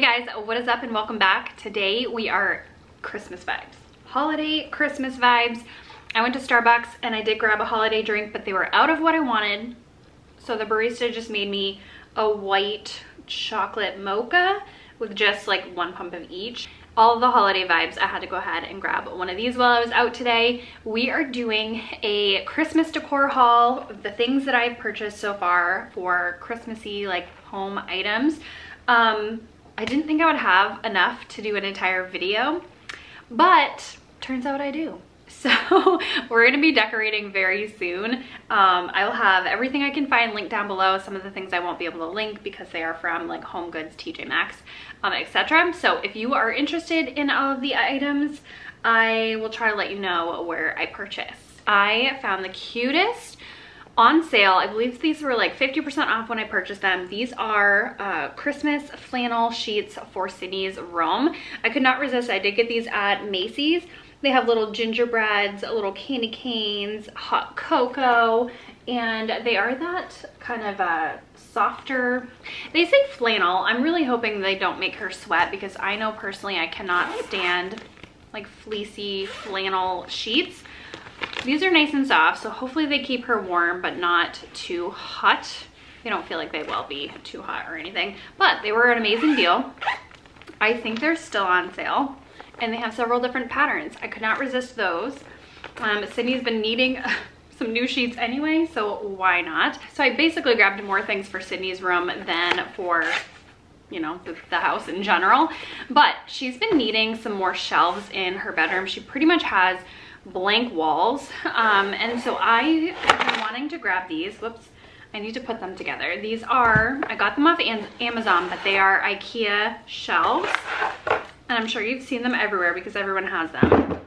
Hey guys, what is up and welcome back. Today we are Christmas vibes, holiday Christmas vibes. I went to Starbucks and I did grab a holiday drink, but they were out of what I wanted, so the barista just made me a white chocolate mocha with just like one pump of each. All of the holiday vibes, I had to go ahead and grab one of these while I was out today. We are doing a Christmas decor haul, the things that I've purchased so far for Christmassy like home items. I didn't think I would have enough to do an entire video, but turns out I do. So we're gonna be decorating very soon. I will have everything I can find linked down below. Some of the things I won't be able to link because they are from like Homegoods, TJ Maxx, etc. So if you are interested in all of the items, I will try to let you know where I purchased. I found the cutest on sale. I believe these were like 50% off when I purchased them. These are Christmas flannel sheets for Sydney's room. I could not resist. I did get these at Macy's. They have little gingerbreads, little candy canes, hot cocoa, and they are that kind of a softer, they say flannel. I'm really hoping they don't make her sweat because I know personally I cannot stand like fleecy flannel sheets. These are nice and soft, so hopefully they keep her warm but not too hot. They don't feel like they will be too hot or anything, but they were an amazing deal. I think they're still on sale. And they have several different patterns. I could not resist those. Sydney's been needing some new sheets anyway, so why not? So I basically grabbed more things for Sydney's room than for, you know, the house in general. But she's been needing some more shelves in her bedroom. She pretty much has blank walls. And so I have been wanting to grab these. Whoops, I need to put them together. These are, I got them off Amazon, but they are IKEA shelves. And I'm sure you've seen them everywhere because everyone has them.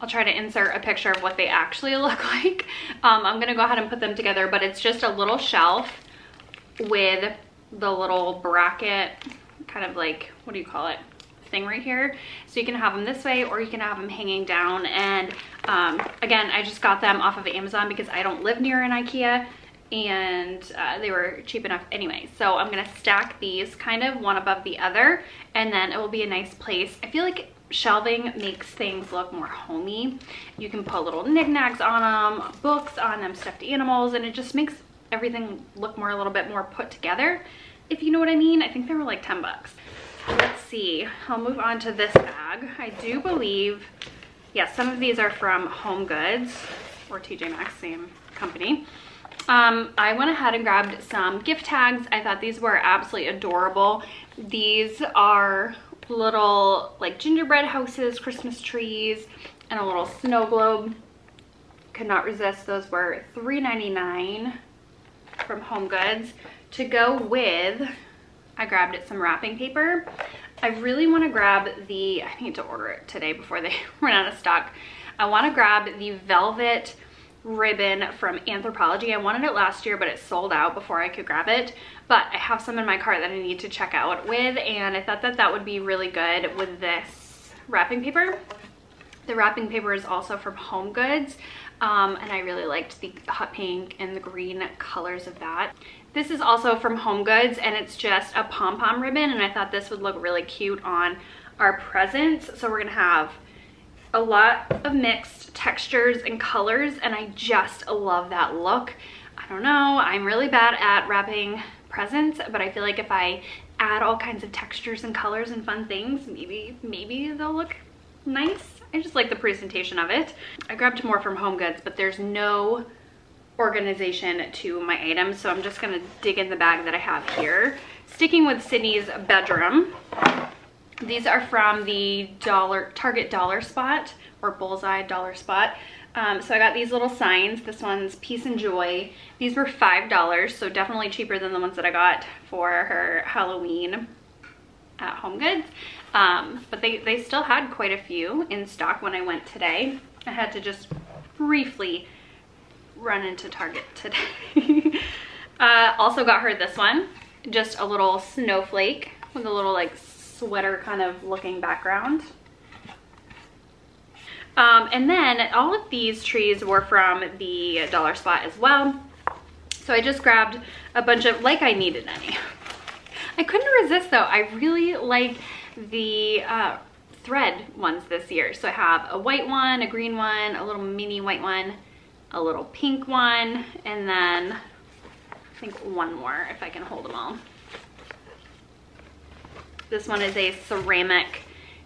I'll try to insert a picture of what they actually look like. I'm gonna go ahead and put them together, but it's just a little shelf with the little bracket, kind of like, what do you call it, thing right here. So you can have them this way or you can have them hanging down. And again, I just got them off of Amazon because I don't live near an IKEA. And they were cheap enough anyway, so I'm gonna stack these kind of one above the other, and then it will be a nice place. I feel like shelving makes things look more homey. You can put little knickknacks on them, books on them, stuffed animals, and it just makes everything look more, a little bit more put together, if you know what I mean. I think they were like 10 bucks. Let's see, I'll move on to this bag. I do believe, yes, some of these are from HomeGoods or TJ Maxx, same company. I went ahead and grabbed some gift tags. I thought these were absolutely adorable. These are little like gingerbread houses, Christmas trees, and a little snow globe. Could not resist. Those were $3.99 from HomeGoods. To go with, I grabbed some wrapping paper. I really want to grab the, I need to order it today before they run out of stock. I want to grab the velvet ribbon from Anthropologie. I wanted it last year, but it sold out before I could grab it, but I have some in my cart that I need to check out with, and I thought that that would be really good with this wrapping paper. The wrapping paper is also from HomeGoods, and I really liked the hot pink and the green colors of that. This is also from HomeGoods, and it's just a pom-pom ribbon, and I thought this would look really cute on our presents. So we're gonna have a lot of mixed textures and colors, and I just love that look. I don't know, I'm really bad at wrapping presents, but I feel like if I add all kinds of textures and colors and fun things, maybe they'll look nice. I just like the presentation of it. I grabbed more from HomeGoods, but there's no organization to my items, so I'm just gonna dig in the bag that I have here. Sticking with Sydney's bedroom, these are from the Target Dollar Spot, or Bullseye Dollar Spot. So I got these little signs. This one's Peace and Joy. These were $5, so definitely cheaper than the ones that I got for her Halloween at HomeGoods. But they still had quite a few in stock when I went today. I had to just briefly run into Target today. Also got her this one, just a little snowflake with a little like sweater kind of looking background. And then all of these trees were from the Dollar Spot as well. So I just grabbed a bunch of, like I needed any. I couldn't resist though. I really like the thread ones this year. So I have a white one, a green one, a little mini white one, a little pink one, and then I think one more if I can hold them all. This one is a ceramic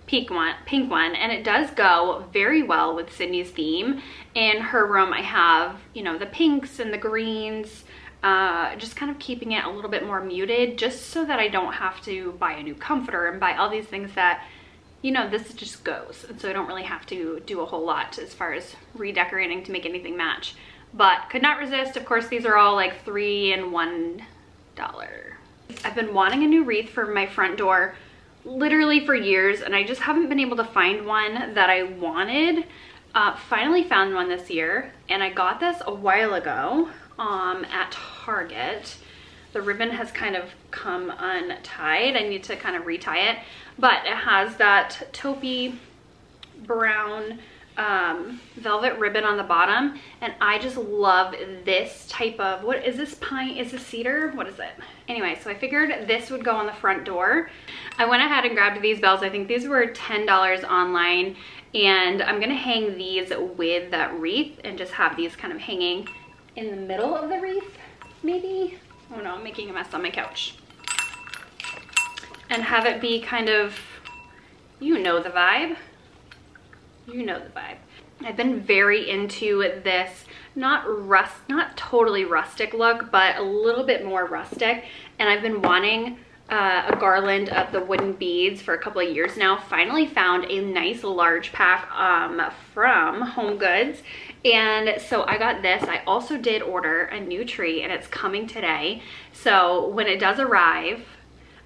pink one, and it does go very well with Sydney's theme. In her room I have, you know, the pinks and the greens, just kind of keeping it a little bit more muted, just so that I don't have to buy a new comforter and buy all these things that, you know, this just goes. And so I don't really have to do a whole lot as far as redecorating to make anything match. But could not resist. Of course, these are all like $3 and $1. I've been wanting a new wreath for my front door literally for years, and I just haven't been able to find one that I wanted. Finally found one this year, and I got this a while ago at Target. The ribbon has kind of come untied. I need to kind of retie it, but it has that taupey brown velvet ribbon on the bottom, and I just love this type of, what is this, pine, is this cedar, what is it? Anyway, so I figured this would go on the front door. I went ahead and grabbed these bells. I think these were $10 online, and I'm gonna hang these with that wreath and just have these kind of hanging in the middle of the wreath, maybe. Oh no, I'm making a mess on my couch. And have it be kind of, you know the vibe. You know the vibe. I've been very into this, not totally rustic look, but a little bit more rustic. And I've been wanting a garland of the wooden beads for a couple of years now. Finally found a nice large pack from Homegoods. And so I got this. I also did order a new tree, and it's coming today. So when it does arrive,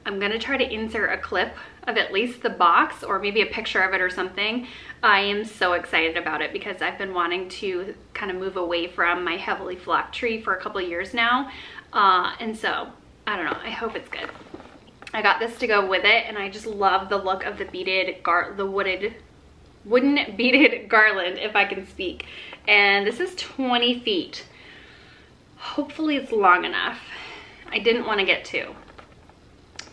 I'm gonna try to insert a clip of at least the box, or maybe a picture of it or something. I am so excited about it because I've been wanting to kind of move away from my heavily flocked tree for a couple of years now. And so, I don't know, I hope it's good. I got this to go with it, and I just love the look of the wooden beaded garland, if I can speak. And this is 20 feet. Hopefully it's long enough. I didn't wanna get too.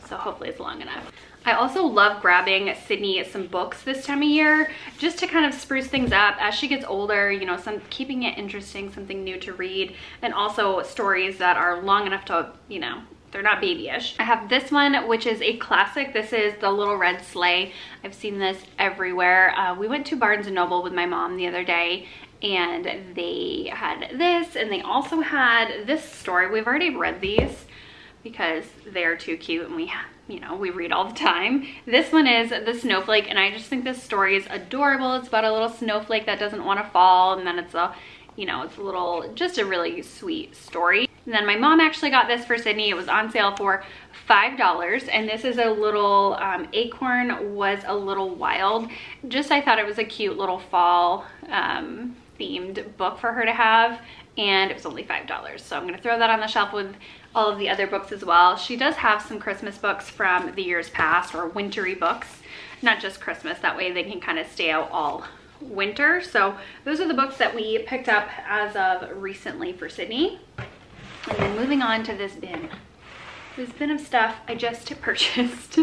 So hopefully it's long enough. I also love grabbing Sydney some books this time of year, just to kind of spruce things up as she gets older, you know, keeping it interesting, something new to read, and also stories that are long enough to, you know, they're not babyish. I have this one, which is a classic. This is The Little Red Sleigh. I've seen this everywhere. We went to Barnes and Noble with my mom the other day, and they had this, and they also had this story. We've already read these, because they're too cute, and we, you know, we read all the time. This one is The Snowflake, and I just think this story is adorable. It's about a little snowflake that doesn't want to fall, and then it's a, you know, it's a little, just a really sweet story. And then my mom actually got this for Sydney. It was on sale for $5, and this is a little acorn was a little wild. Just, I thought it was a cute little fall themed book for her to have, and it was only $5. So I'm gonna throw that on the shelf with all of the other books as well. She does have some Christmas books from the years past, or wintry books, not just Christmas. That way they can kind of stay out all winter. So those are the books that we picked up as of recently for Sydney. And then moving on to this bin of stuff I just purchased.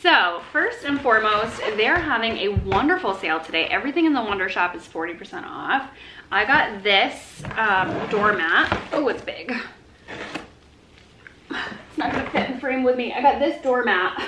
So first and foremost, they're having a wonderful sale today. Everything in the Wonder Shop is 40% off. I got this doormat. Oh, it's big. It's not gonna fit in frame with me. I got this doormat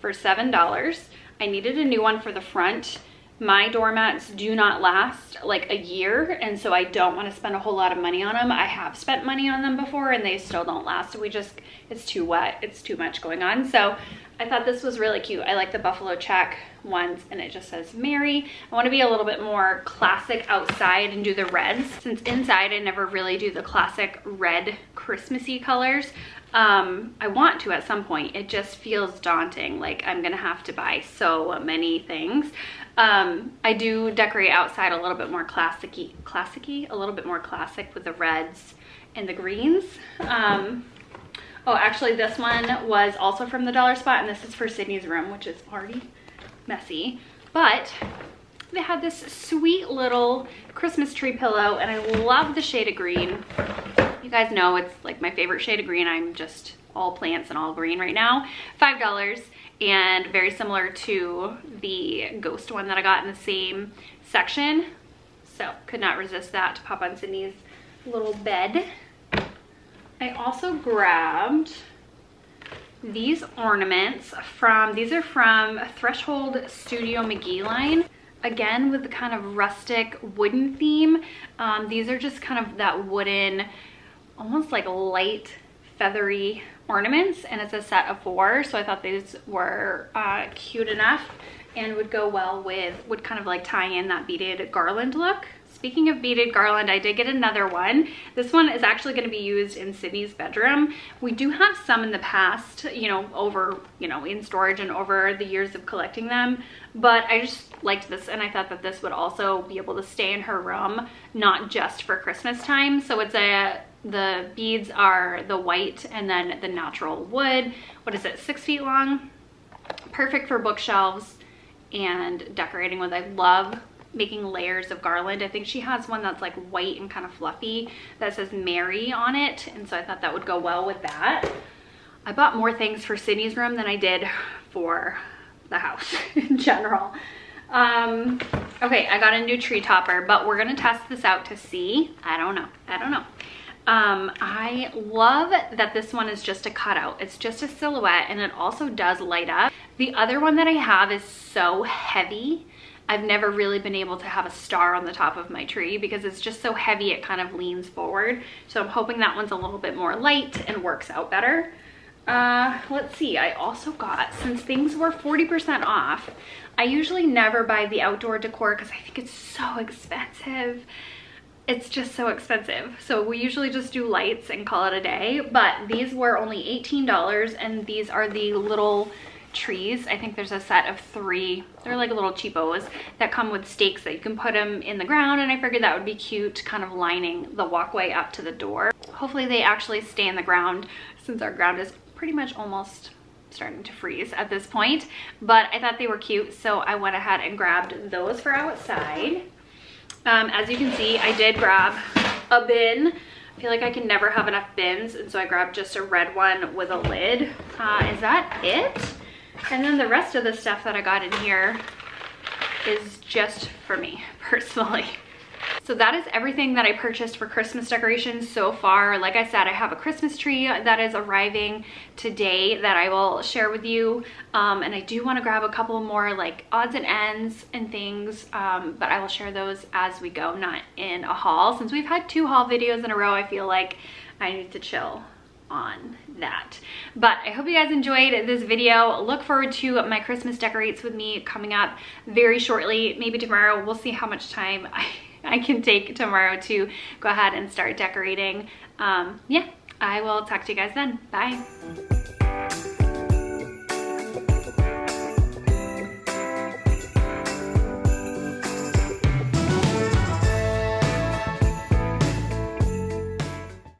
for $7. I needed a new one for the front. My doormats do not last like a year, and so I don't want to spend a whole lot of money on them. I have spent money on them before, and they still don't last. We just, it's too wet, it's too much going on. So I thought this was really cute. I like the buffalo check ones, and it just says Mary. I want to be a little bit more classic outside and do the reds, since inside I never really do the classic red Christmassy colors. I want to at some point. It just feels daunting, like I'm gonna have to buy so many things. I do decorate outside a little bit more classic-y, a little bit more classic with the reds and the greens. Oh, actually this one was also from the dollar spot, and this is for Sydney's room, which is already messy, but they had this sweet little Christmas tree pillow, and I love the shade of green. You guys know it's like my favorite shade of green. I'm just all plants and all green right now, $5, and very similar to the ghost one that I got in the same section. So could not resist that to pop on Sydney's little bed. I also grabbed these ornaments from, these are from Threshold Studio McGee line. Again, with the kind of rustic wooden theme. These are just kind of that wooden, almost like light feathery ornaments, and it's a set of 4. So I thought these were cute enough and would go well with, would kind of like tie in that beaded garland look. Speaking of beaded garland, I did get another one. This one is actually going to be used in Sydney's bedroom. We do have some in the past, you know, over, you know, in storage and over the years of collecting them, but I just liked this and I thought that this would also be able to stay in her room, not just for Christmas time. So it's a, the beads are the white and then the natural wood. What is it, 6 feet long? Perfect for bookshelves and decorating with. I love making layers of garland. I think she has one that's like white and kind of fluffy that says Mary on it, and so I thought that would go well with that. I bought more things for Sydney's room than I did for the house in general. Okay, I got a new tree topper, but we're gonna test this out to see. I don't know. I love that this one is just a cutout. It's just a silhouette, and it also does light up. The other one that I have is so heavy. I've never really been able to have a star on the top of my tree because it's just so heavy, it kind of leans forward. So I'm hoping that one's a little bit more light and works out better. Let's see, I also got, since things were 40% off, I usually never buy the outdoor decor because I think it's so expensive. It's just so expensive. So we usually just do lights and call it a day, but these were only $18, and these are the little trees. I think there's a set of 3. They're like little cheapos that come with stakes that you can put them in the ground, and I figured that would be cute, kind of lining the walkway up to the door. Hopefully they actually stay in the ground, since our ground is pretty much almost starting to freeze at this point, but I thought they were cute, so I went ahead and grabbed those for outside. As you can see, I did grab a bin. I feel like I can never have enough bins, and so I grabbed just a red one with a lid. Is that it? And then the rest of the stuff that I got in here is just for me personally. So that is everything that I purchased for Christmas decorations so far. Like I said, I have a Christmas tree that is arriving today that I will share with you. And I do want to grab a couple more like odds and ends and things, but I will share those as we go, not in a haul. Since we've had 2 haul videos in a row, I feel like I need to chill on that. But I hope you guys enjoyed this video. Look forward to my Christmas decorates with me coming up very shortly, maybe tomorrow. We'll see how much time I can take tomorrow to go ahead and start decorating. Yeah, I will talk to you guys then. Bye.